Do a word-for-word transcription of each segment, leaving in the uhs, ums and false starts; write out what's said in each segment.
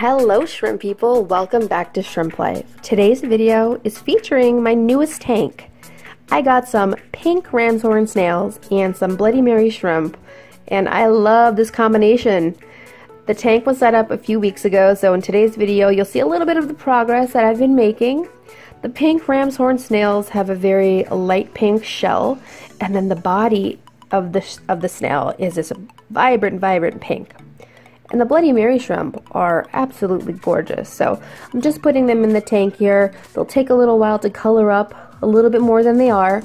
Hello shrimp people, welcome back to Shrimp Life. Today's video is featuring my newest tank. I got some pink ramshorn snails and some Bloody Mary shrimp, and I love this combination. The tank was set up a few weeks ago, so in today's video you'll see a little bit of the progress that I've been making. The pink ramshorn snails have a very light pink shell, and then the body of the, sh of the snail is this vibrant, vibrant pink. And the Bloody Mary shrimp are absolutely gorgeous, so I'm just putting them in the tank here. They'll take a little while to color up, a little bit more than they are,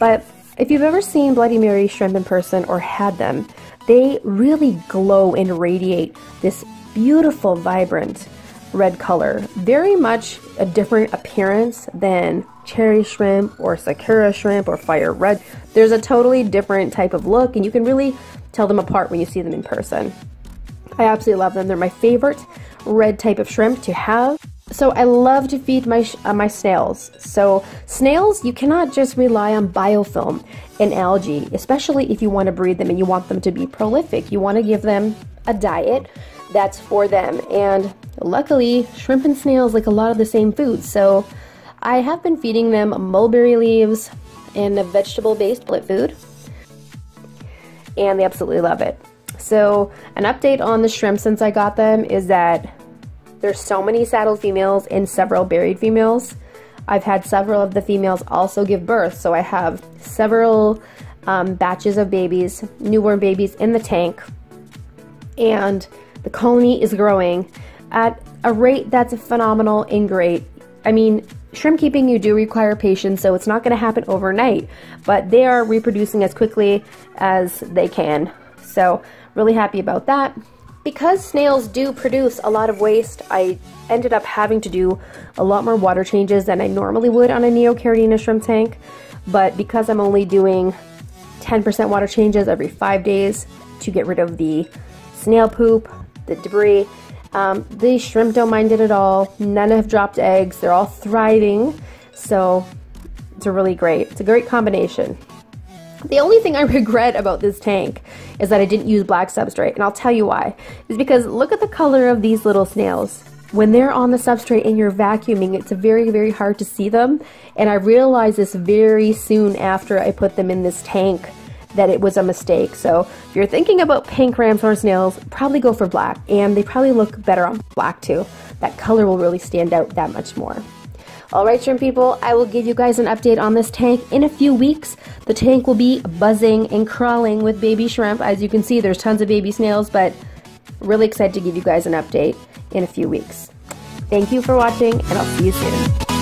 but if you've ever seen Bloody Mary shrimp in person or had them, they really glow and radiate this beautiful, vibrant red color. Very much a different appearance than cherry shrimp or sakura shrimp or fire red. There's a totally different type of look, and you can really tell them apart when you see them in person. I absolutely love them. They're my favorite red type of shrimp to have. So I love to feed my sh uh, my snails. So snails, you cannot just rely on biofilm and algae, especially if you want to breed them and you want them to be prolific. You want to give them a diet that's for them. And luckily, shrimp and snails like a lot of the same foods. So I have been feeding them mulberry leaves and a vegetable-based split food, and they absolutely love it. So an update on the shrimp since I got them is that there's so many saddle females and several buried females. I've had several of the females also give birth, so I have several um, batches of babies, newborn babies in the tank, and the colony is growing at a rate that's phenomenal and great. I mean, shrimp keeping, you do require patience, so it's not going to happen overnight, but they are reproducing as quickly as they can. So really happy about that. Because snails do produce a lot of waste, I ended up having to do a lot more water changes than I normally would on a neocaridina shrimp tank. But because I'm only doing ten percent water changes every five days to get rid of the snail poop, the debris, um, the shrimp don't mind it at all. None have dropped eggs. They're all thriving. So it's a really great, it's a great combination. The only thing I regret about this tank is that I didn't use black substrate, and I'll tell you why. It's because look at the color of these little snails. When they're on the substrate and you're vacuuming, it's very, very hard to see them, and I realized this very soon after I put them in this tank that it was a mistake. So if you're thinking about pink ramshorn snails, probably go for black, and they probably look better on black too. That color will really stand out that much more. Alright shrimp people, I will give you guys an update on this tank in a few weeks. The tank will be buzzing and crawling with baby shrimp. As you can see, there's tons of baby snails, but really excited to give you guys an update in a few weeks. Thank you for watching, and I'll see you soon.